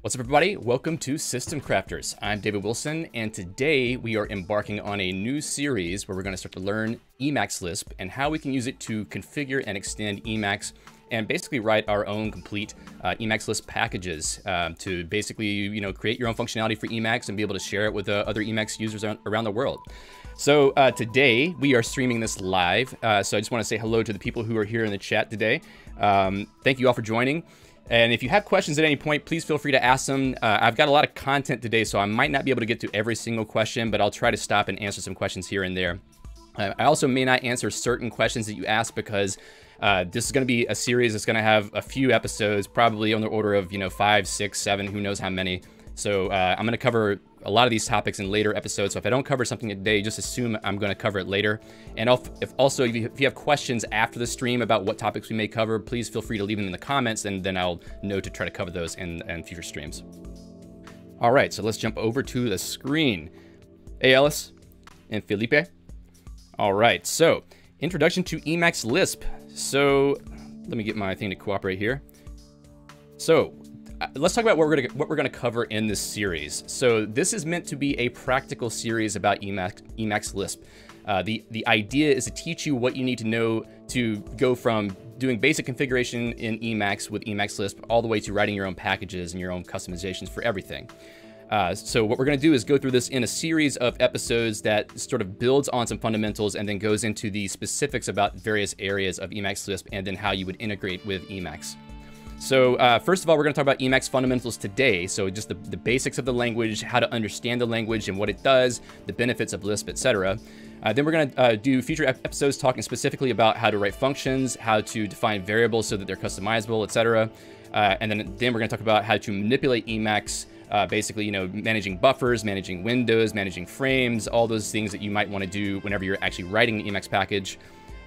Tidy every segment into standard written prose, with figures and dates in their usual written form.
What's up, everybody? Welcome to System Crafters. I'm David Wilson, and today we are embarking on a new series where we're going to start to learn Emacs Lisp and how we can use it to configure and extend Emacs and basically write our own complete Emacs Lisp packages to basically, you know, create your own functionality for Emacs and be able to share it with other Emacs users around the world. So today we are streaming this live. So I just want to say hello to the people who are here in the chat today. Thank you all for joining. And if you have questions at any point, please feel free to ask them. I've got a lot of content today, so I might not be able to get to every single question, but I'll try to stop and answer some questions here and there. I also may not answer certain questions that you ask because this is going to be a series that's going to have a few episodes, probably on the order of, you know, 5, 6, 7, who knows how many. So I'm going to cover a lot of these topics in later episodes. So if I don't cover something today, just assume I'm going to cover it later. And if you have questions after the stream about what topics we may cover, please feel free to leave them in the comments, and then I'll know to try to cover those in future streams. All right, so let's jump over to the screen. Hey, Ellis and Felipe. All right, so introduction to Emacs Lisp. So let me get my thing to cooperate here. So let's talk about what we're gonna cover in this series. So this is meant to be a practical series about Emacs Lisp. The idea is to teach you what you need to know to go from doing basic configuration in Emacs with Emacs Lisp all the way to writing your own packages and your own customizations for everything. So what we're going to do is go through this in a series of episodes that sort of builds on some fundamentals and then goes into the specifics about various areas of Emacs Lisp and then how you would integrate with Emacs. So first of all, we're going to talk about Emacs fundamentals today. So just the basics of the language, how to understand the language and what it does, the benefits of Lisp, etc. Then we're going to do future episodes talking specifically about how to write functions, how to define variables so that they're customizable, etc. And then we're going to talk about how to manipulate Emacs, basically, you know, managing buffers, managing windows, managing frames, all those things that you might want to do whenever you're actually writing an Emacs package.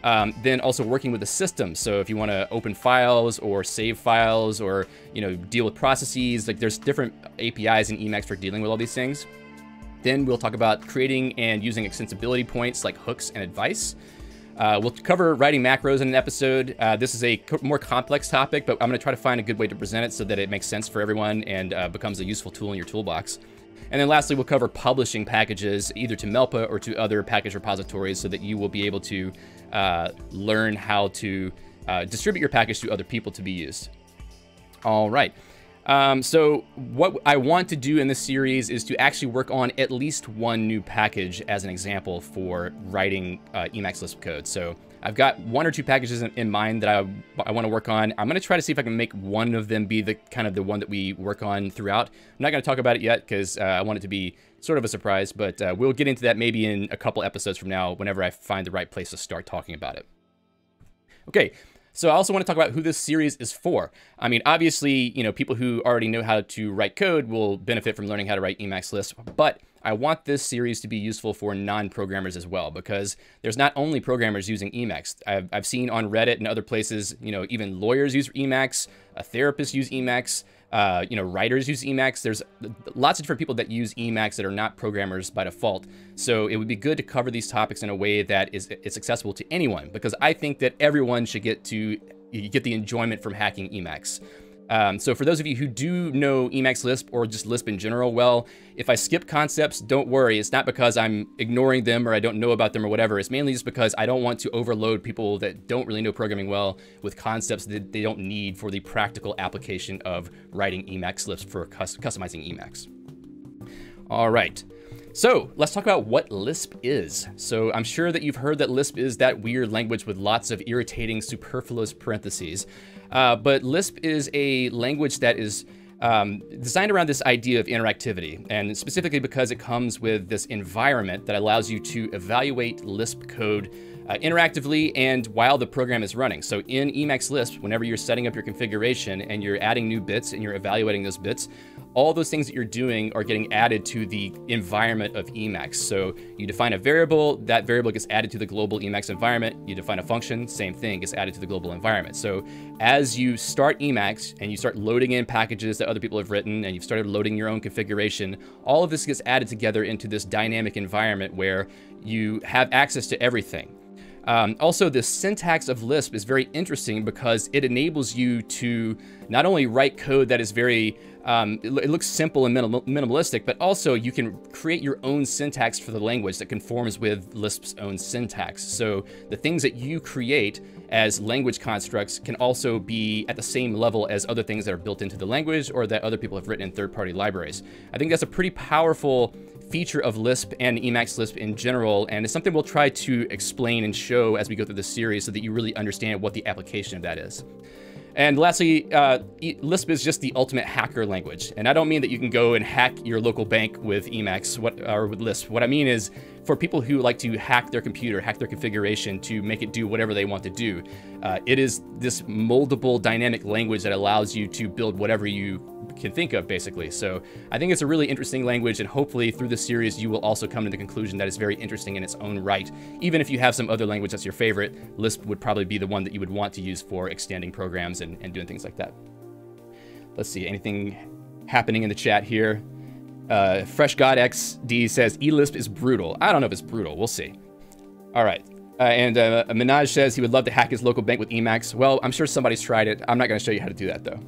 Then also working with the system. So if you want to open files or save files or, you know, deal with processes, like there's different APIs in Emacs for dealing with all these things. Then we'll talk about creating and using extensibility points like hooks and advice. We'll cover writing macros in an episode. This is a more complex topic, but I'm going to try to find a good way to present it so that it makes sense for everyone and becomes a useful tool in your toolbox. And then lastly, we'll cover publishing packages either to Melpa or to other package repositories so that you will be able to learn how to distribute your package to other people to be used. All right. So what I want to do in this series is to actually work on at least one new package as an example for writing Emacs Lisp code. So I've got one or two packages in mind that I want to work on. I'm going to try to see if I can make one of them be the kind of the one that we work on throughout. I'm not going to talk about it yet because I want it to be sort of a surprise, but we'll get into that maybe in a couple episodes from now whenever I find the right place to start talking about it. Okay. So I also want to talk about who this series is for. I mean, obviously, you know, people who already know how to write code will benefit from learning how to write Emacs Lisp, but I want this series to be useful for non-programmers as well, because there's not only programmers using Emacs. I've seen on Reddit and other places, you know, even lawyers use Emacs, therapists use Emacs, you know, writers use Emacs. There's lots of different people that use Emacs that are not programmers by default. So it would be good to cover these topics in a way that is accessible to anyone, because I think that everyone should get the enjoyment from hacking Emacs. So for those of you who do know Emacs Lisp or just Lisp in general, well, if I skip concepts, don't worry. It's not because I'm ignoring them or I don't know about them or whatever. It's mainly just because I don't want to overload people that don't really know programming well with concepts that they don't need for the practical application of writing Emacs Lisp for customizing Emacs. All right. So let's talk about what Lisp is. So I'm sure that you've heard that Lisp is that weird language with lots of irritating superfluous parentheses. But Lisp is a language that is designed around this idea of interactivity, and specifically because it comes with this environment that allows you to evaluate Lisp code interactively and while the program is running. So in Emacs Lisp, whenever you're setting up your configuration and you're adding new bits and you're evaluating those bits, all those things that you're doing are getting added to the environment of Emacs. So you define a variable, that variable gets added to the global Emacs environment. You define a function, same thing, gets added to the global environment. So as you start Emacs and you start loading in packages that other people have written and you've started loading your own configuration, all of this gets added together into this dynamic environment where you have access to everything. Also, the syntax of Lisp is very interesting because it enables you to not only write code that is very, it looks simple and minimalistic, but also you can create your own syntax for the language that conforms with Lisp's own syntax. So the things that you create as language constructs can also be at the same level as other things that are built into the language or that other people have written in third-party libraries. I think that's a pretty powerful feature of Lisp and Emacs Lisp in general, and it's something we'll try to explain and show as we go through this series so that you really understand what the application of that is. And lastly, Lisp is just the ultimate hacker language. And I don't mean that you can go and hack your local bank with Emacs or with Lisp. What I mean is for people who like to hack their computer, hack their configuration to make it do whatever they want to do. It is this moldable dynamic language that allows you to build whatever you can think of, basically. So I think it's a really interesting language, and hopefully through this series, you will also come to the conclusion that it's very interesting in its own right. Even if you have some other language that's your favorite, Lisp would probably be the one that you would want to use for extending programs and doing things like that. Let's see, anything happening in the chat here? Fresh God XD says, eLisp is brutal. I don't know if it's brutal, we'll see. All right. And Minaj says he would love to hack his local bank with Emacs. Well, I'm sure somebody's tried it. I'm not gonna show you how to do that though.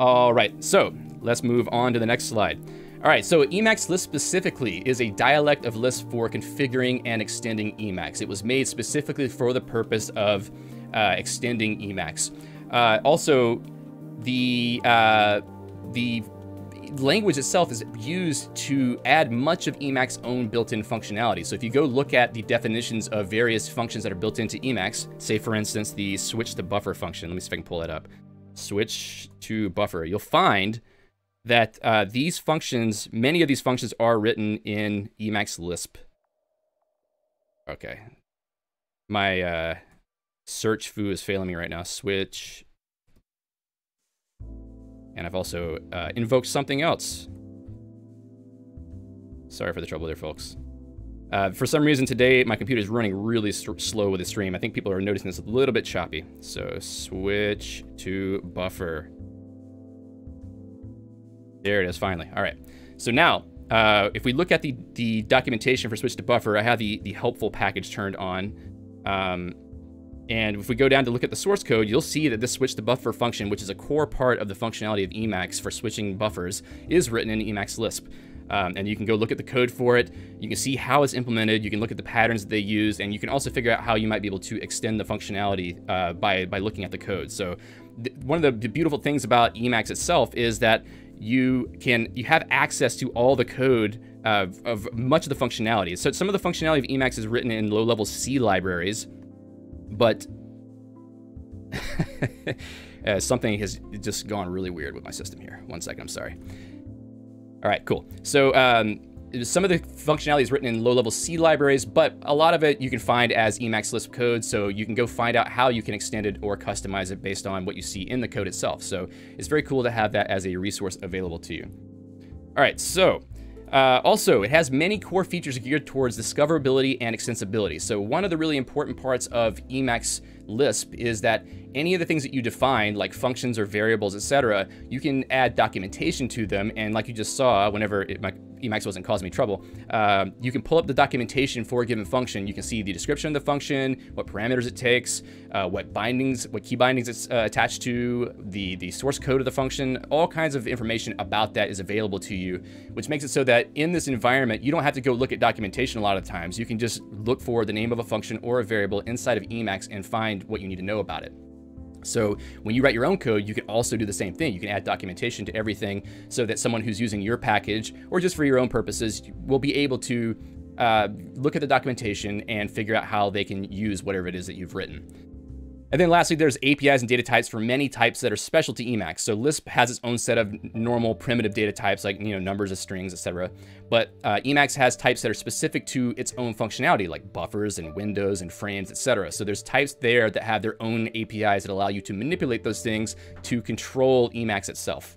All right, so let's move on to the next slide. All right, so Emacs Lisp specifically is a dialect of Lisp for configuring and extending Emacs. It was made specifically for the purpose of extending Emacs. Also, the language itself is used to add much of Emacs' own built-in functionality. So if you go look at the definitions of various functions that are built into Emacs, say for instance, the switch to buffer function. Let me see if I can pull that up. Switch to buffer. You'll find that these functions, many of these functions are written in Emacs Lisp. Okay. My search foo is failing me right now. Switch. And I've also invoked something else. Sorry for the trouble there, folks. For some reason today, my computer is running really slow with the stream. I think people are noticing it's a little bit choppy. So switch to buffer. There it is, finally. All right. So now, if we look at the documentation for switch to buffer, I have the helpful package turned on. And if we go down to look at the source code, you'll see that this switch to buffer function, which is a core part of the functionality of Emacs for switching buffers, is written in Emacs Lisp. And you can go look at the code for it. You can see how it's implemented. You can look at the patterns that they use, and you can also figure out how you might be able to extend the functionality by looking at the code. So one of the beautiful things about Emacs itself is that you have access to all the code of much of the functionality. So some of the functionality of Emacs is written in low-level C libraries, but something has just gone really weird with my system here. One second, I'm sorry. All right, cool. So some of the functionality is written in low-level C libraries, but a lot of it you can find as Emacs Lisp code, so you can go find out how you can extend it or customize it based on what you see in the code itself. So it's very cool to have that as a resource available to you. All right, so also it has many core features geared towards discoverability and extensibility. So one of the really important parts of Emacs Lisp is that any of the things that you define, like functions or variables, etc., you can add documentation to them. And like you just saw, whenever Emacs wasn't causing me trouble, you can pull up the documentation for a given function. You can see the description of the function, what parameters it takes, what key bindings it's attached to, the source code of the function. All kinds of information about that is available to you, which makes it so that in this environment, you don't have to go look at documentation a lot of times. You can just look for the name of a function or a variable inside of Emacs and find what you need to know about it. So when you write your own code, you can also do the same thing. You can add documentation to everything so that someone who's using your package or just for your own purposes will be able to look at the documentation and figure out how they can use whatever it is that you've written. And then lastly, there's APIs and data types for many types that are special to Emacs. So Lisp has its own set of normal primitive data types like, you know, numbers and strings, etc. But Emacs has types that are specific to its own functionality, like buffers and windows and frames, etc. So there's types there that have their own APIs that allow you to manipulate those things to control Emacs itself.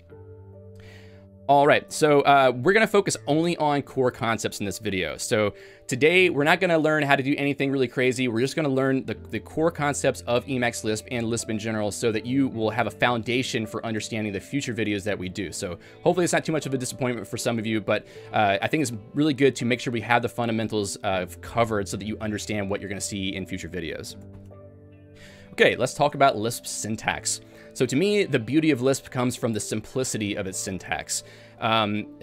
All right, so we're gonna focus only on core concepts in this video. So today, we're not gonna learn how to do anything really crazy. We're just gonna learn the core concepts of Emacs Lisp and Lisp in general so that you will have a foundation for understanding the future videos that we do. So hopefully it's not too much of a disappointment for some of you, but I think it's really good to make sure we have the fundamentals covered so that you understand what you're gonna see in future videos. Okay, let's talk about Lisp syntax. So to me, the beauty of Lisp comes from the simplicity of its syntax.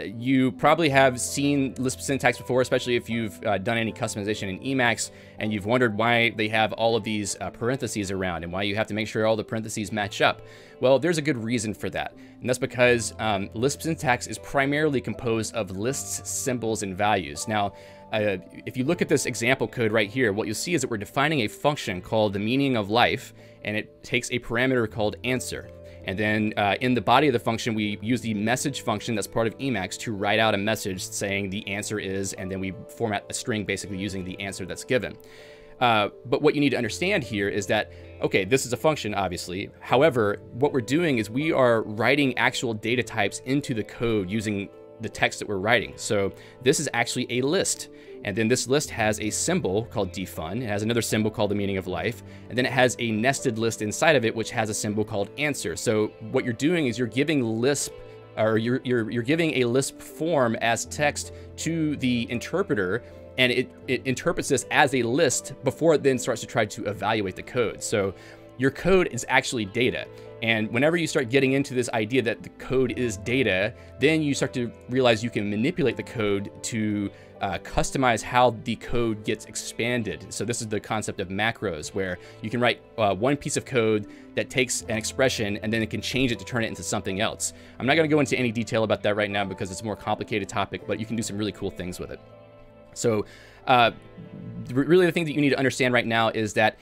You probably have seen Lisp syntax before, especially if you've done any customization in Emacs, and you've wondered why they have all of these parentheses around and why you have to make sure all the parentheses match up. Well, there's a good reason for that. And that's because Lisp syntax is primarily composed of lists, symbols, and values. Now, if you look at this example code right here, what you'll see is that we're defining a function called the meaning of life, and it takes a parameter called answer. And then in the body of the function, we use the message function that's part of Emacs to write out a message saying the answer is, and then we format a string basically using the answer that's given. But what you need to understand here is that, okay, this is a function, obviously. However, what we're doing is we are writing actual data types into the code using the text that we're writing. So this is actually a list. And then this list has a symbol called defun. It has another symbol called the meaning of life. And then it has a nested list inside of it, which has a symbol called answer. So what you're doing is you're giving Lisp, or you're giving a Lisp form as text to the interpreter, and it interprets this as a list before it then starts to try to evaluate the code. So your code is actually data. And whenever you start getting into this idea that the code is data, then you start to realize you can manipulate the code to customize how the code gets expanded. So this is the concept of macros, where you can write one piece of code that takes an expression and then it can change it to turn it into something else. I'm not gonna go into any detail about that right now because it's a more complicated topic, but you can do some really cool things with it. So really the thing that you need to understand right now is that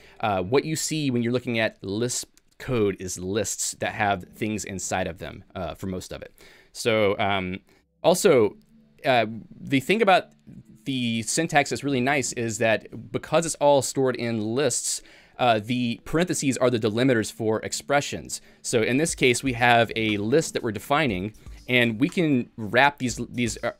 what you see when you're looking at Lisp code is lists that have things inside of them for most of it. So also the thing about the syntax that's really nice is that because it's all stored in lists, the parentheses are the delimiters for expressions. So in this case, we have a list that we're defining, and we can wrap these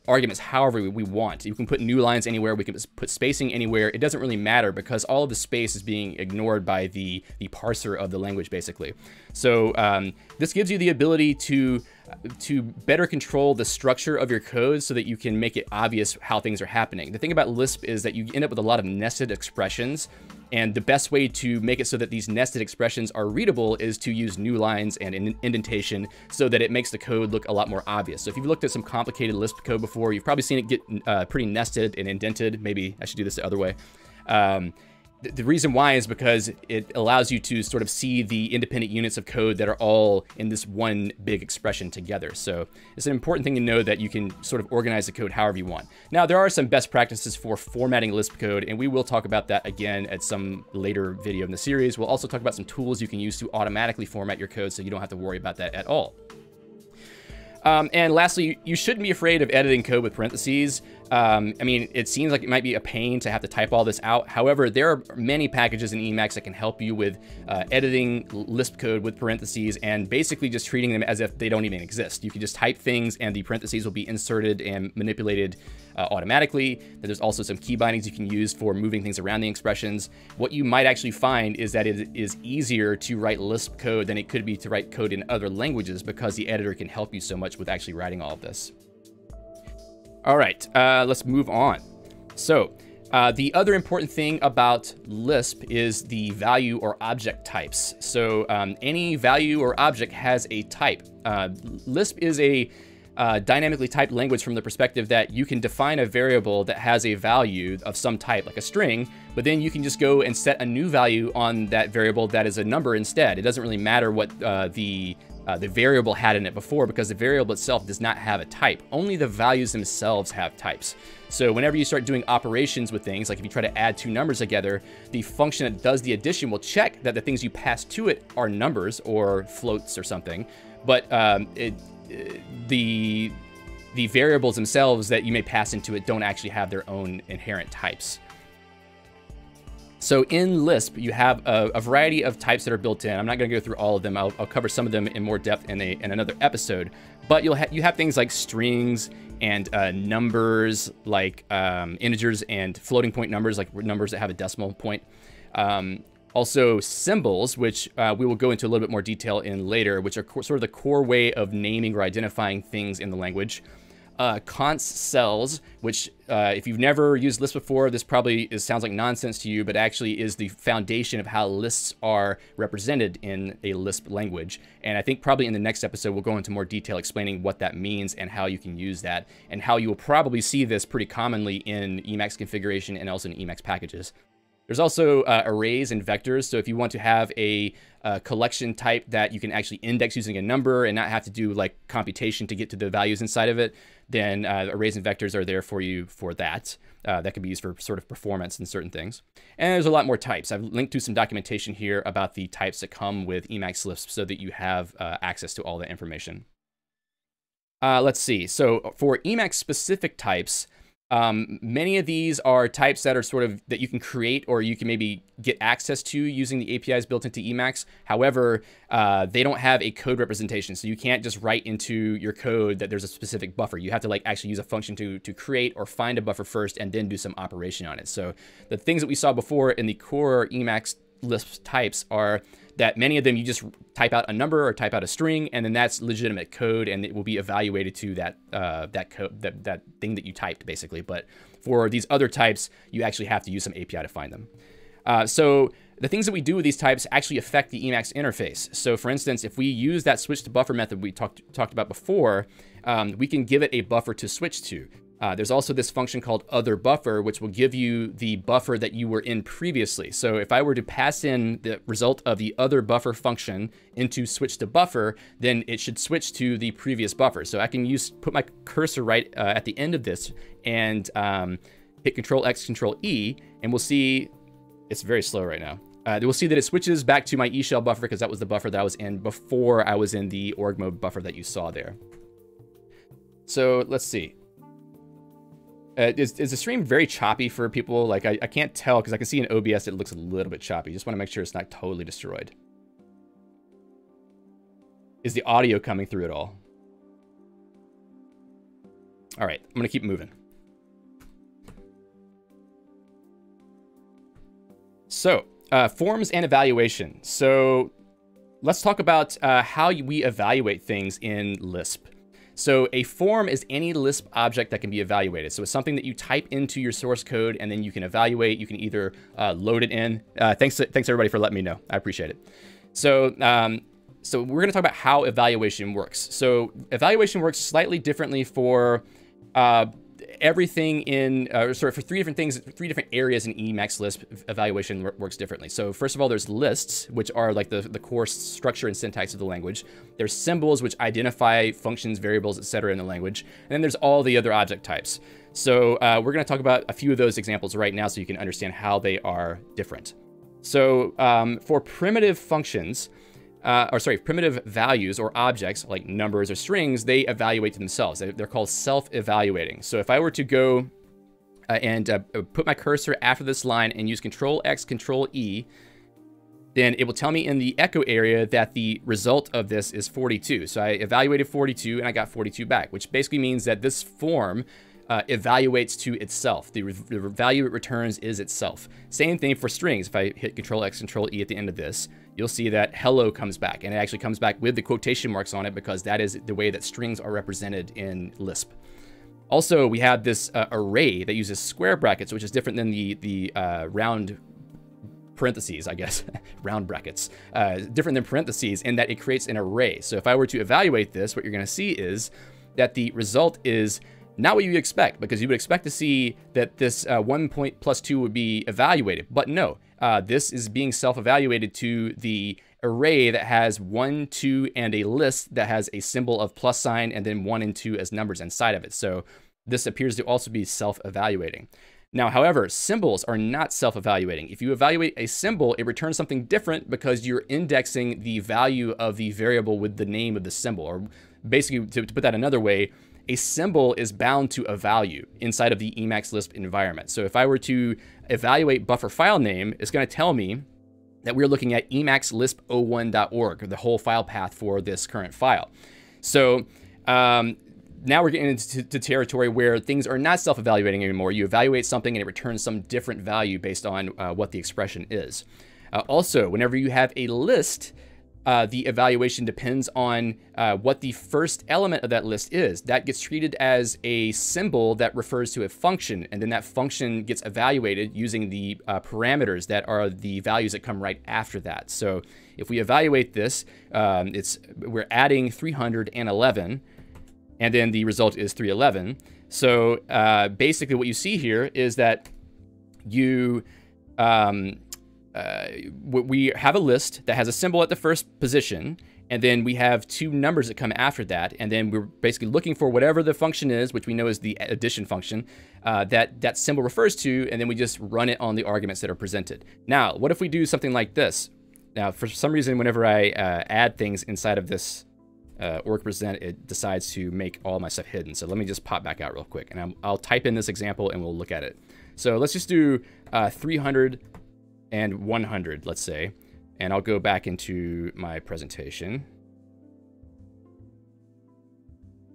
arguments however we want. You can put new lines anywhere, we can put spacing anywhere. It doesn't really matter because all of the space is being ignored by the parser of the language, basically. So this gives you the ability to better control the structure of your code so that you can make it obvious how things are happening. The thing about Lisp is that you end up with a lot of nested expressions, and the best way to make it so that these nested expressions are readable is to use new lines and indentation so that it makes the code look a lot more obvious. So if you've looked at some complicated Lisp code before, you've probably seen it get pretty nested and indented. Maybe I should do this the other way. The reason why is because it allows you to sort of see the independent units of code that are all in this one big expression together. So it's an important thing to know that you can sort of organize the code however you want. Now, there are some best practices for formatting Lisp code, and we will talk about that again at some later video in the series. We'll also talk about some tools you can use to automatically format your code so you don't have to worry about that at all. And lastly, you shouldn't be afraid of editing code with parentheses. I mean, it seems like it might be a pain to have to type all this out. However, there are many packages in Emacs that can help you with editing Lisp code with parentheses and basically just treating them as if they don't even exist. You can just type things and the parentheses will be inserted and manipulated automatically. There's also some key bindings you can use for moving things around the expressions. What you might actually find is that it is easier to write Lisp code than it could be to write code in other languages because the editor can help you so much with actually writing all of this. All right, let's move on. So the other important thing about Lisp is the value or object types. So any value or object has a type. Lisp is a dynamically typed language from the perspective that you can define a variable that has a value of some type, like a string, but then you can just go and set a new value on that variable that is a number instead. It doesn't really matter what the variable had in it before because the variable itself does not have a type. Only the values themselves have types. So whenever you start doing operations with things, like if you try to add two numbers together, the function that does the addition will check that the things you pass to it are numbers or floats or something, but the variables themselves that you may pass into it don't actually have their own inherent types. So in Lisp, you have a variety of types that are built in. I'm not going to go through all of them. I'll cover some of them in more depth in another episode. But you have things like strings and numbers, like integers and floating point numbers, like numbers that have a decimal point. Also symbols, which we will go into a little bit more detail in later, which are sort of the core way of naming or identifying things in the language. Const cells, which if you've never used Lisp before, this probably sounds like nonsense to you, but actually is the foundation of how lists are represented in a Lisp language. And I think probably in the next episode, we'll go into more detail explaining what that means and how you can use that, and how you will probably see this pretty commonly in Emacs configuration and also in Emacs packages. There's also arrays and vectors. So if you want to have a collection type that you can actually index using a number and not have to do like computation to get to the values inside of it, then arrays and vectors are there for you for that. That can be used for sort of performance and certain things. And there's a lot more types. I've linked to some documentation here about the types that come with Emacs Lisp so that you have access to all that information. Let's see. So for Emacs specific types, many of these are types that are sort of that you can create or you can maybe get access to using the APIs built into Emacs. However, they don't have a code representation. So you can't just write into your code that there's a specific buffer. You have to like actually use a function to create or find a buffer first and then do some operation on it. So the things that we saw before in the core Emacs Lisp types are that many of them you just type out a number or type out a string, and then that's legitimate code, and it will be evaluated to that that thing that you typed basically. But for these other types, you actually have to use some API to find them. So the things that we do with these types actually affect the Emacs interface. So for instance, if we use that switch to buffer method we talked about before, we can give it a buffer to switch to. There's also this function called other buffer, which will give you the buffer that you were in previously. So if I were to pass in the result of the other buffer function into switch to buffer, then it should switch to the previous buffer. So I can put my cursor right at the end of this and hit Control X, Control E, and we'll see, it's very slow right now. We'll see that it switches back to my E shell buffer because that was the buffer that I was in before I was in the org mode buffer that you saw there. So let's see. Is the stream very choppy for people? Like I can't tell because I can see in OBS it looks a little bit choppy. Just want to make sure it's not totally destroyed. Is the audio coming through at all? All right, I'm going to keep moving. So forms and evaluation. So let's talk about how we evaluate things in Lisp. So a form is any Lisp object that can be evaluated. So it's something that you type into your source code and then you can evaluate. You can either load it in. Thanks everybody for letting me know. I appreciate it. So, so we're gonna talk about how evaluation works. So evaluation works slightly differently for everything in, sorry, for three different areas in Emacs Lisp, evaluation works differently. So first of all, there's lists, which are like the core structure and syntax of the language. There's symbols, which identify functions, variables, etc. in the language. And then there's all the other object types. So we're going to talk about a few of those examples right now so you can understand how they are different. So for primitive functions, primitive values or objects like numbers or strings, they evaluate to themselves. They're called self-evaluating. So if I were to go and put my cursor after this line and use Control X, Control E, then it will tell me in the echo area that the result of this is 42. So I evaluated 42 and I got 42 back, which basically means that this form evaluates to itself. The value it returns is itself. Same thing for strings. If I hit Control X, Control E at the end of this, you'll see that hello comes back, and it actually comes back with the quotation marks on it because that is the way that strings are represented in Lisp. Also, we have this array that uses square brackets, which is different than the round parentheses, I guess, round brackets, different than parentheses in that it creates an array. So if I were to evaluate this, what you're gonna see is that the result is not what you expect, because you would expect to see that this 1 plus 2 would be evaluated, but no, this is being self-evaluated to the array that has 1, 2, and a list that has a symbol of plus sign and then 1 and 2 as numbers inside of it. So this appears to also be self-evaluating. Now, however, symbols are not self-evaluating. If you evaluate a symbol, it returns something different because you're indexing the value of the variable with the name of the symbol, or basically, to put that another way, a symbol is bound to a value inside of the Emacs Lisp environment. So if I were to evaluate buffer file name, it's going to tell me that we're looking at Emacs Lisp 01.org, or the whole file path for this current file. So now we're getting into territory where things are not self-evaluating anymore. You evaluate something and it returns some different value based on what the expression is. Also, whenever you have a list, the evaluation depends on what the first element of that list is. That gets treated as a symbol that refers to a function, and then that function gets evaluated using the parameters that are the values that come right after that. So if we evaluate this, we're adding 311, and then the result is 311. So basically what you see here is that you... we have a list that has a symbol at the first position, and then we have two numbers that come after that, and then we're basically looking for whatever the function is, which we know is the addition function, that symbol refers to, and then we just run it on the arguments that are presented. Now, what if we do something like this? Now, for some reason, whenever I add things inside of this org present, it decides to make all my stuff hidden. So let me just pop back out real quick, and I'll type in this example, and we'll look at it. So let's just do 300 and 100, let's say, and I'll go back into my presentation.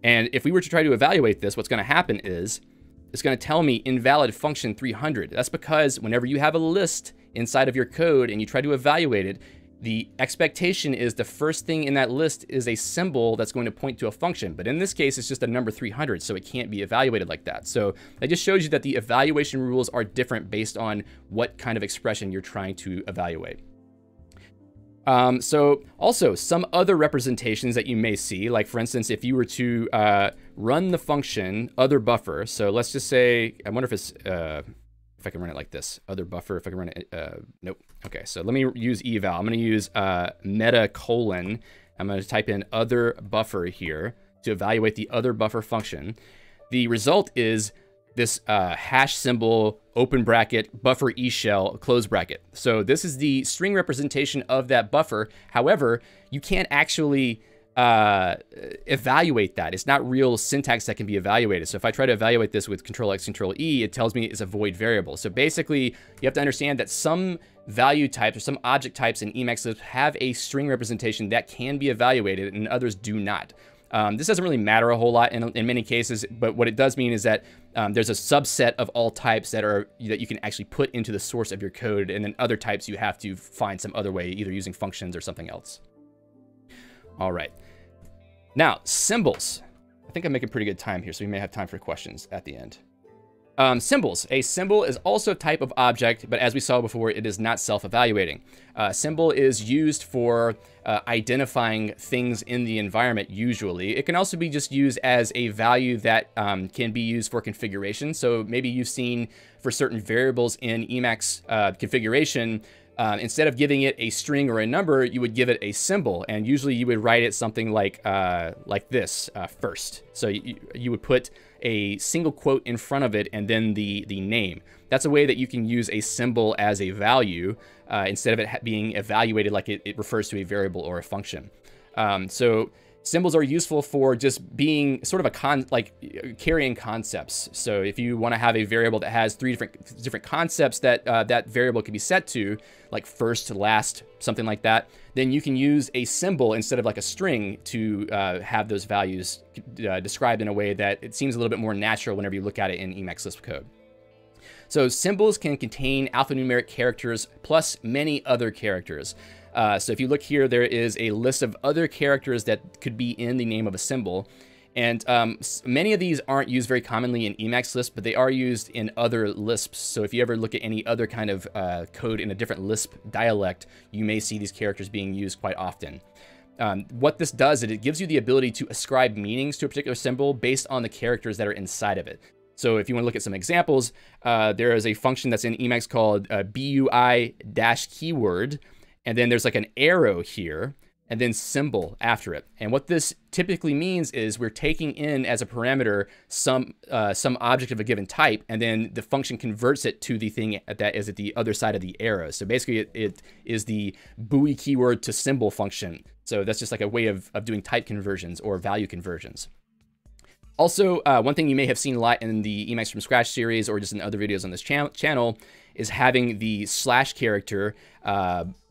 And if we were to try to evaluate this, what's going to happen is it's going to tell me invalid function 300. That's because whenever you have a list inside of your code and you try to evaluate it, the expectation is the first thing in that list is a symbol that's going to point to a function. But in this case, it's just a number 300, so it can't be evaluated like that. So that just shows you that the evaluation rules are different based on what kind of expression you're trying to evaluate. So also some other representations that you may see, like for instance, if you were to run the function other buffer. So let's just say, I wonder if it's, if I can run it like this, other buffer, if I can run it, nope. Okay, so let me use eval. I'm gonna use meta colon. I'm gonna type in other buffer here to evaluate the other buffer function. The result is this hash symbol, open bracket, buffer e shell, close bracket. So this is the string representation of that buffer. However, you can't actually evaluate that. It's not real syntax that can be evaluated. So if I try to evaluate this with Control X, Control E, it tells me it's a void variable. So basically you have to understand that some value types or some object types in Emacs Lisp have a string representation that can be evaluated and others do not. This doesn't really matter a whole lot in many cases, but what it does mean is that there's a subset of all types that you can actually put into the source of your code, and then other types you have to find some other way, either using functions or something else. All right. Now, symbols. I think I'm making pretty good time here, so we may have time for questions at the end. Symbols. A symbol is also a type of object, but as we saw before, it is not self-evaluating. Symbol is used for identifying things in the environment, usually. It can also be just used as a value that can be used for configuration. So maybe you've seen for certain variables in Emacs configuration, instead of giving it a string or a number, you would give it a symbol, and usually you would write it something like this first. So you would put a single quote in front of it and then the name. That's a way that you can use a symbol as a value instead of it being evaluated like it refers to a variable or a function. So symbols are useful for just being sort of a carrying concepts. So if you want to have a variable that has three different concepts that that variable can be set to, like first, last, something like that, then you can use a symbol instead of like a string to have those values described in a way that it seems a little bit more natural whenever you look at it in Emacs Lisp code. So symbols can contain alphanumeric characters plus many other characters. So if you look here, there is a list of other characters that could be in the name of a symbol. And many of these aren't used very commonly in Emacs Lisp, but they are used in other Lisps. So if you ever look at any other kind of code in a different Lisp dialect, you may see these characters being used quite often. What this does is it gives you the ability to ascribe meanings to a particular symbol based on the characters that are inside of it. So if you want to look at some examples, there is a function that's in Emacs called bui-keyword. And then there's like an arrow here and then symbol after it. And what this typically means is we're taking in as a parameter some object of a given type, and then the function converts it to the thing that is at the other side of the arrow. So basically it is the buoy keyword to symbol function. So that's just like a way of doing type conversions or value conversions. Also, one thing you may have seen a lot in the Emacs from Scratch series or just in other videos on this channel is having the slash character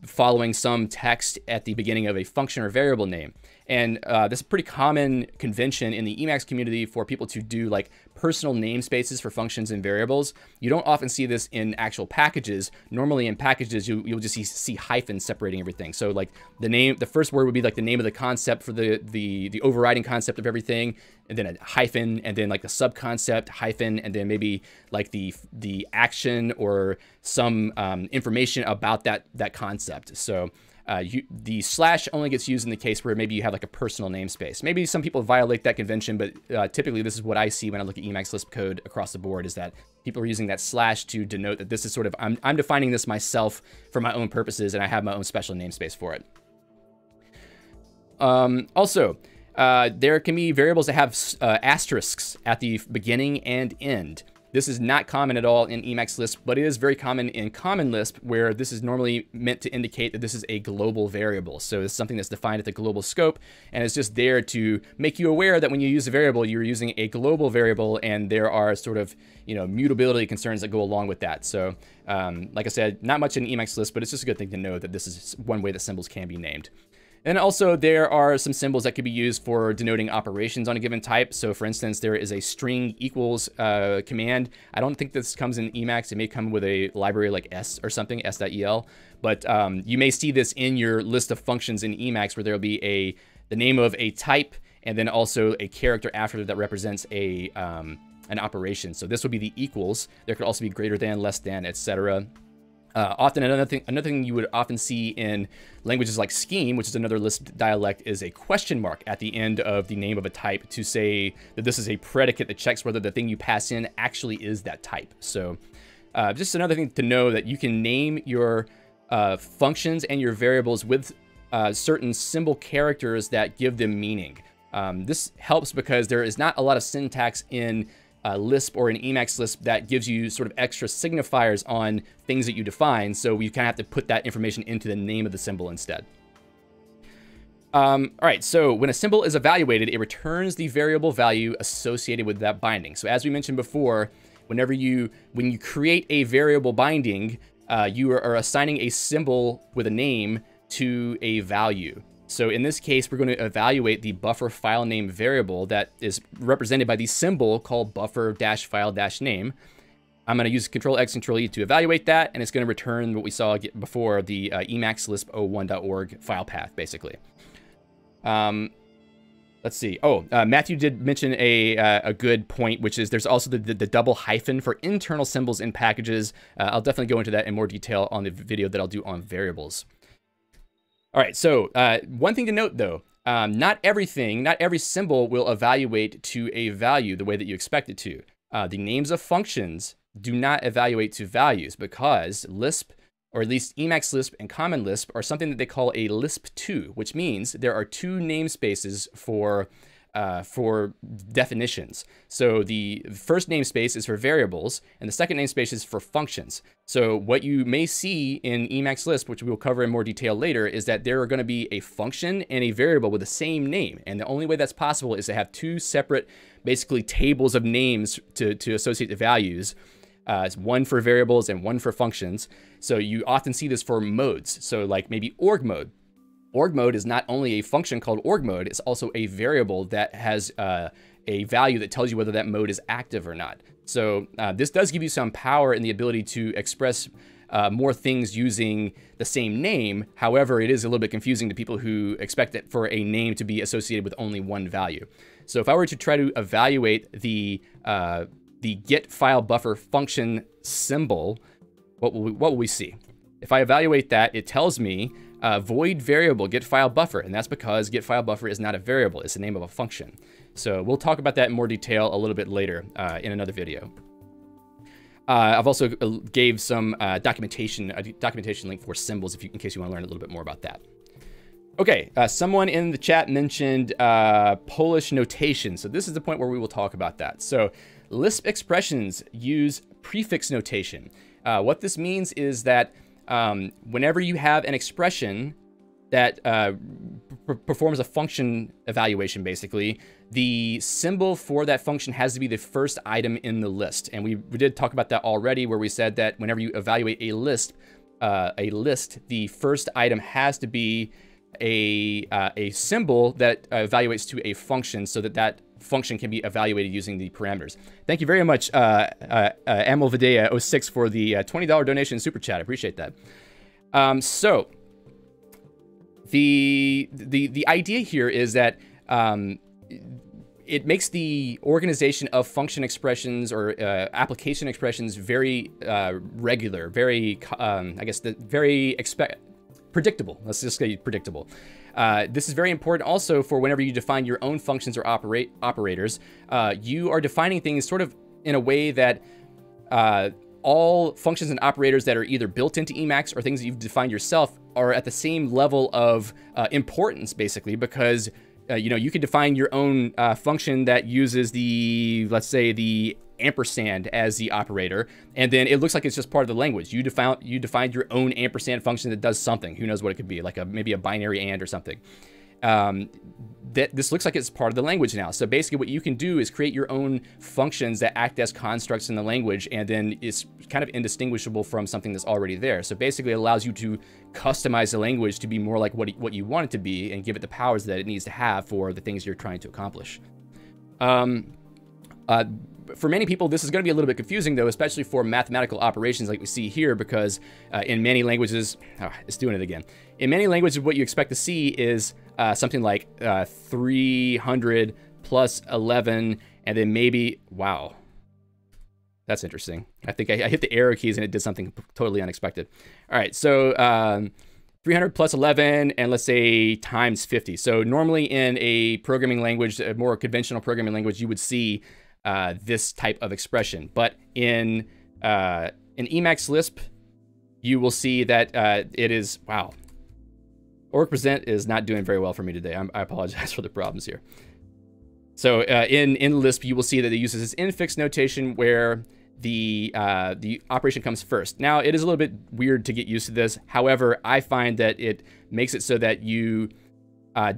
following some text at the beginning of a function or variable name. And this is a pretty common convention in the Emacs community for people to do like personal namespaces for functions and variables. You don't often see this in actual packages. Normally in packages, you'll just see hyphens separating everything. So like the name, the first word would be like the name of the concept for the overriding concept of everything, and then a hyphen, and then like the subconcept hyphen, and then maybe like the action or some information about that concept. So the slash only gets used in the case where maybe you have like a personal namespace. Maybe some people violate that convention, but typically this is what I see when I look at Emacs Lisp code across the board, is that people are using that slash to denote that this is sort of, I'm defining this myself for my own purposes, and I have my own special namespace for it. Also, there can be variables that have asterisks at the beginning and end. This is not common at all in Emacs Lisp, but it is very common in Common Lisp, where this is normally meant to indicate that this is a global variable. So it's something that's defined at the global scope, and it's just there to make you aware that when you use a variable, you're using a global variable, and there are sort of, you know, mutability concerns that go along with that. So like I said, not much in Emacs Lisp, but it's just a good thing to know that this is one way that symbols can be named. And also there are some symbols that could be used for denoting operations on a given type. So for instance, there is a string equals command. I don't think this comes in Emacs. It may come with a library like S or something, s.el. But you may see this in your list of functions in Emacs, where there'll be the name of a type and then also a character after that represents an operation. So this would be the equals. There could also be greater than, less than, etc. Often another thing you would often see in languages like Scheme, which is another Lisp dialect, is a question mark at the end of the name of a type to say that this is a predicate that checks whether the thing you pass in actually is that type. So just another thing to know, that you can name your functions and your variables with certain symbol characters that give them meaning. This helps because there is not a lot of syntax in Lisp or an Emacs Lisp that gives you sort of extra signifiers on things that you define. So we kind of have to put that information into the name of the symbol instead. All right, so when a symbol is evaluated, it returns the variable value associated with that binding. So as we mentioned before, when you create a variable binding, you are assigning a symbol with a name to a value. So in this case, we're going to evaluate the buffer file name variable that is represented by the symbol called buffer-file-name. I'm going to use Control-X, Control-E to evaluate that, and it's going to return what we saw before, the Emacs Lisp 01.org file path, basically. Let's see. Matthew did mention a good point, which is there's also the double hyphen for internal symbols in packages. I'll definitely go into that in more detail on the video that I'll do on variables. All right, so one thing to note though, not every symbol will evaluate to a value the way that you expect it to. The names of functions do not evaluate to values, because Lisp, or at least Emacs Lisp and Common Lisp, are something that they call a Lisp2, which means there are two namespaces for definitions. So the first namespace is for variables, and the second namespace is for functions. So what you may see in Emacs Lisp, which we will cover in more detail later, is that there are going to be a function and a variable with the same name. And the only way that's possible is to have two separate, basically, tables of names to associate the values. It's one for variables and one for functions. So you often see this for modes. So like maybe org mode. Org mode is not only a function called org mode, it's also a variable that has a value that tells you whether that mode is active or not. So this does give you some power and the ability to express more things using the same name. However, it is a little bit confusing to people who expect it for a name to be associated with only one value. So if I were to try to evaluate the get file buffer function symbol, what will we see? If I evaluate that, it tells me void variable get file buffer, and that's because get file buffer is not a variable, it's the name of a function. So we'll talk about that in more detail a little bit later in another video. I've also gave some documentation link for symbols in case you want to learn a little bit more about that. Okay, someone in the chat mentioned Polish notation. So this is the point where we will talk about that. So Lisp expressions use prefix notation. What this means is that whenever you have an expression that performs a function evaluation, basically, the symbol for that function has to be the first item in the list. And we did talk about that already, where we said that whenever you evaluate a list, the first item has to be a symbol that evaluates to a function, so that that function can be evaluated using the parameters. Thank you very much, AmelVidea06, for the $20 donation super chat. I appreciate that. So the idea here is that it makes the organization of function expressions or application expressions very regular, very I guess predictable. Let's just say predictable. This is very important also for whenever you define your own functions or operators. You are defining things sort of in a way that all functions and operators that are either built into Emacs or things that you've defined yourself are at the same level of importance, basically, because you know, you could define your own function that uses the, let's say, the ampersand as the operator, and then it looks like it's just part of the language. You defined your own ampersand function that does something. Who knows what it could be, like maybe a binary AND or something. This looks like it's part of the language now. So basically what you can do is create your own functions that act as constructs in the language, and then it's kind of indistinguishable from something that's already there. So basically it allows you to customize the language to be more like what you want it to be, and give it the powers that it needs to have for the things you're trying to accomplish. For many people, this is going to be a little bit confusing, though, especially for mathematical operations like we see here, because in many languages, in many languages, what you expect to see is something like 300 plus 11, and then maybe, wow, that's interesting. I think I hit the arrow keys and it did something totally unexpected. All right, so 300 plus 11, and let's say times 50. So normally in a programming language, a more conventional programming language, you would see this type of expression, but in Emacs Lisp, you will see that it is, wow. Org present is not doing very well for me today. I apologize for the problems here. So in Lisp, you will see that it uses this infix notation where the operation comes first. Now, it is a little bit weird to get used to this. However, I find that it makes it so that you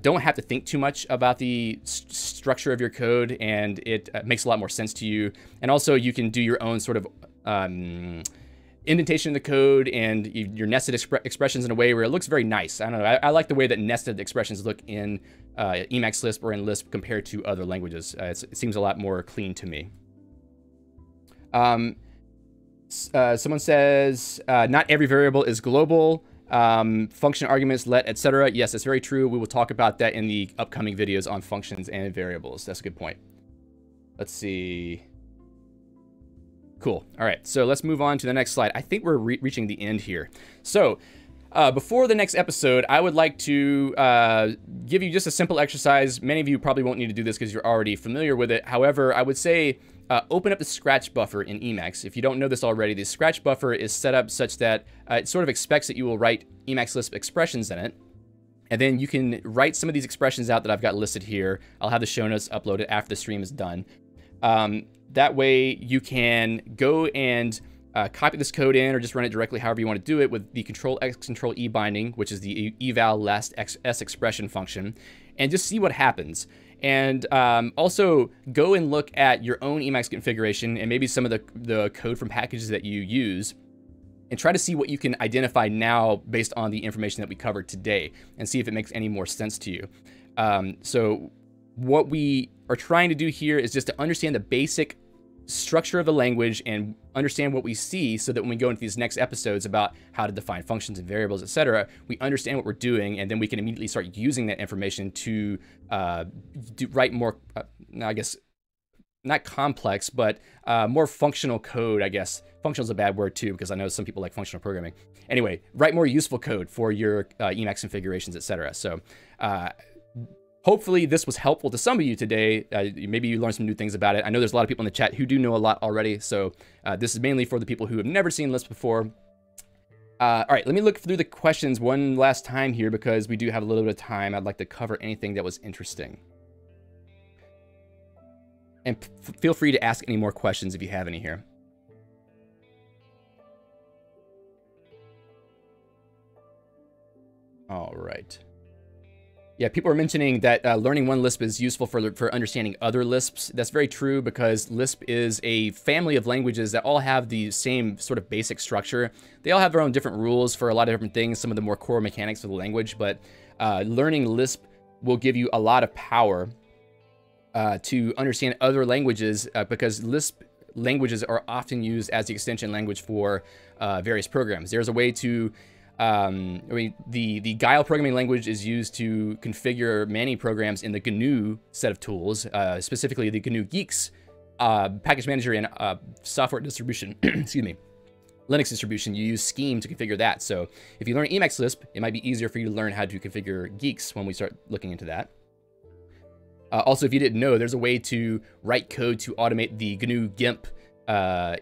don't have to think too much about the structure of your code, and it makes a lot more sense to you. And also you can do your own sort of indentation of the code and your nested expressions in a way where it looks very nice. I don't know, I like the way that nested expressions look in Emacs Lisp or in Lisp compared to other languages. It seems a lot more clean to me. Someone says, not every variable is global. Function arguments, let, etc. Yes, that's very true. We will talk about that in the upcoming videos on functions and variables. That's a good point. Let's see. Cool. All right, so let's move on to the next slide. I think we're reaching the end here. So before the next episode, I would like to give you just a simple exercise. Many of you probably won't need to do this because you're already familiar with it. However, I would say open up the scratch buffer in Emacs. If you don't know this already, the scratch buffer is set up such that it sort of expects that you will write Emacs Lisp expressions in it. And then you can write some of these expressions out that I've got listed here. I'll have the show notes uploaded after the stream is done. That way you can go and copy this code in, or just run it directly however you want to do it, with the Control X, Control E binding, which is the eval last S expression function, and just see what happens. And also go and look at your own Emacs configuration and maybe some of the code from packages that you use, and try to see what you can identify now based on the information that we covered today, and see if it makes any more sense to you. So what we are trying to do here is just to understand the basic structure of the language and understand what we see, so that when we go into these next episodes about how to define functions and variables, etc., we understand what we're doing, and then we can immediately start using that information to write more, I guess, not complex, but more functional code, I guess. Functional is a bad word too, because I know some people like functional programming. Anyway, write more useful code for your Emacs configurations, etc. So hopefully this was helpful to some of you today. Maybe you learned some new things about it. I know there's a lot of people in the chat who do know a lot already. So this is mainly for the people who have never seen Lisp before. All right, let me look through the questions one last time here because we do have a little bit of time. I'd like to cover anything that was interesting. And feel free to ask any more questions if you have any here. All right. Yeah, people are mentioning that learning one Lisp is useful for understanding other Lisps. That's very true because Lisp is a family of languages that all have the same sort of basic structure. They all have their own different rules for a lot of different things, some of the more core mechanics of the language, but learning Lisp will give you a lot of power to understand other languages because Lisp languages are often used as the extension language for various programs. There's a way to the Guile programming language is used to configure many programs in the GNU set of tools, specifically the GNU Guix package manager and software distribution, excuse me, Linux distribution. You use Scheme to configure that. So if you learn Emacs Lisp, it might be easier for you to learn how to configure Guix when we start looking into that. Also, if you didn't know, there's a way to write code to automate the GNU GIMP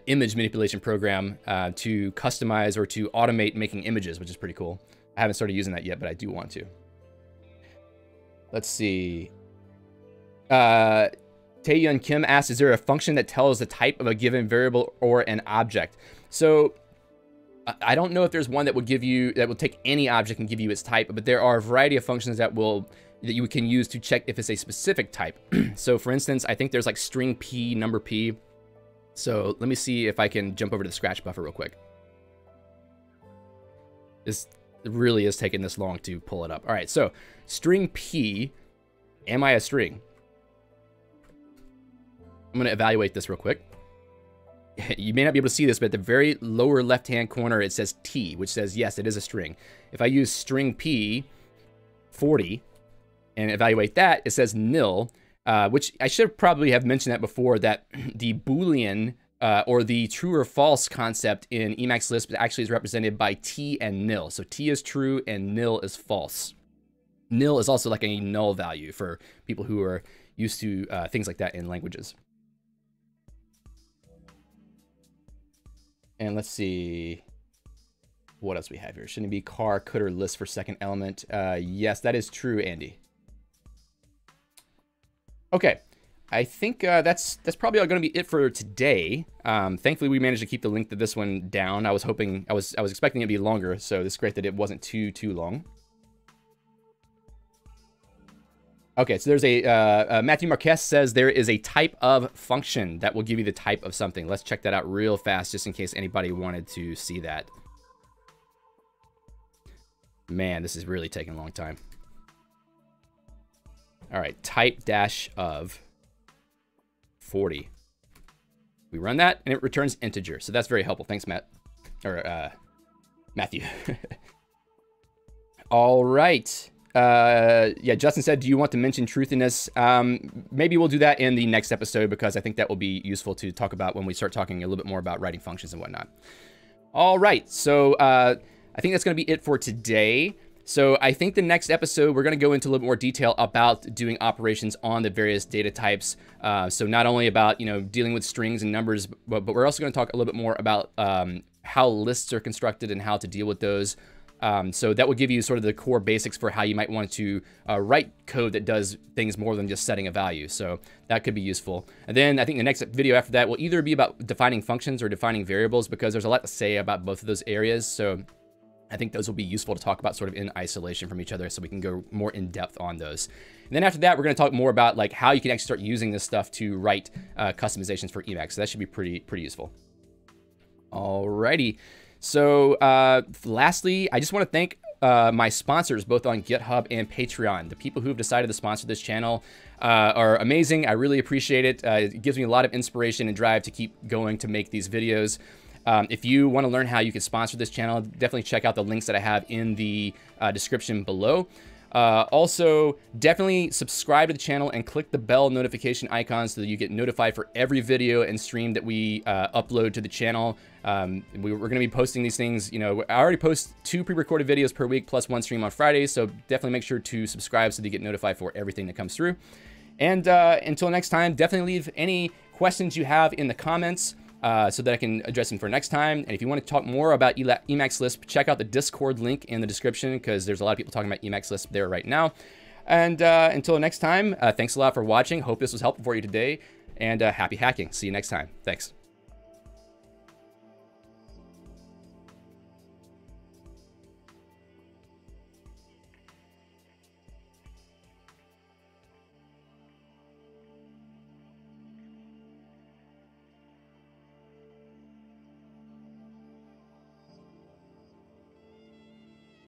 image manipulation program to customize or to automate making images, which is pretty cool. I haven't started using that yet, but I do want to. Let's see. Taeyun Kim asks, is there a function that tells the type of a given variable or an object? So I don't know if there's one that would give you, that will take any object and give you its type, but there are a variety of functions that will, that you can use to check if it's a specific type. So for instance, I think there's like string P, number P. So let me see if I can jump over to the scratch buffer real quick. This really is taking this long to pull it up. All right, so string P, am I a string? I'm gonna evaluate this real quick. You may not be able to see this, but at the very lower left-hand corner, it says T, which says, yes, it is a string. If I use string P 40 and evaluate that, it says nil. Which I should probably have mentioned that before, that the Boolean or the true or false concept in Emacs Lisp actually is represented by T and nil. So T is true and nil is false. Nil is also like a null value for people who are used to things like that in languages. And let's see what else we have here. Shouldn't it be car, could, or list for second element? Yes, that is true, Andy. Okay, I think that's probably going to be it for today. Thankfully, we managed to keep the length of this one down. I was hoping, I was expecting it to be longer, so it's great that it wasn't too long. Okay, so there's a Matthew Marquez says there is a type of function that will give you the type of something. Let's check that out real fast, just in case anybody wanted to see that. Man, this is really taking a long time. All right, type dash of 40. We run that and it returns integer. So that's very helpful. Thanks, Matt, or Matthew. All right. Yeah, Justin said, do you want to mention truthiness? Maybe we'll do that in the next episode because I think that will be useful to talk about when we start talking a little bit more about writing functions and whatnot. All right, so I think that's gonna be it for today. So I think the next episode, we're going to go into a little bit more detail about doing operations on the various data types. So not only about, you know, dealing with strings and numbers, but we're also going to talk a little bit more about how lists are constructed and how to deal with those. So that will give you sort of the core basics for how you might want to write code that does things more than just setting a value. So that could be useful. And then I think the next video after that will either be about defining functions or defining variables because there's a lot to say about both of those areas. So I think those will be useful to talk about sort of in isolation from each other so we can go more in depth on those. And then after that, we're going to talk more about like how you can actually start using this stuff to write customizations for Emacs. So that should be pretty useful. Alrighty. So lastly, I just want to thank my sponsors, both on GitHub and Patreon. The people who have decided to sponsor this channel are amazing. I really appreciate it. It gives me a lot of inspiration and drive to keep going to make these videos. If you want to learn how you can sponsor this channel, definitely check out the links that I have in the description below. Also, definitely subscribe to the channel and click the bell notification icon so that you get notified for every video and stream that we upload to the channel. We're going to be posting these things. You know, I already post 2 pre-recorded videos per week plus 1 stream on Fridays, so definitely make sure to subscribe so that you get notified for everything that comes through. And until next time, definitely leave any questions you have in the comments. so that I can address them for next time. And if you want to talk more about Emacs Lisp, check out the Discord link in the description, because there's a lot of people talking about Emacs Lisp there right now. And until next time, thanks a lot for watching. Hope this was helpful for you today, and happy hacking. See you next time. Thanks.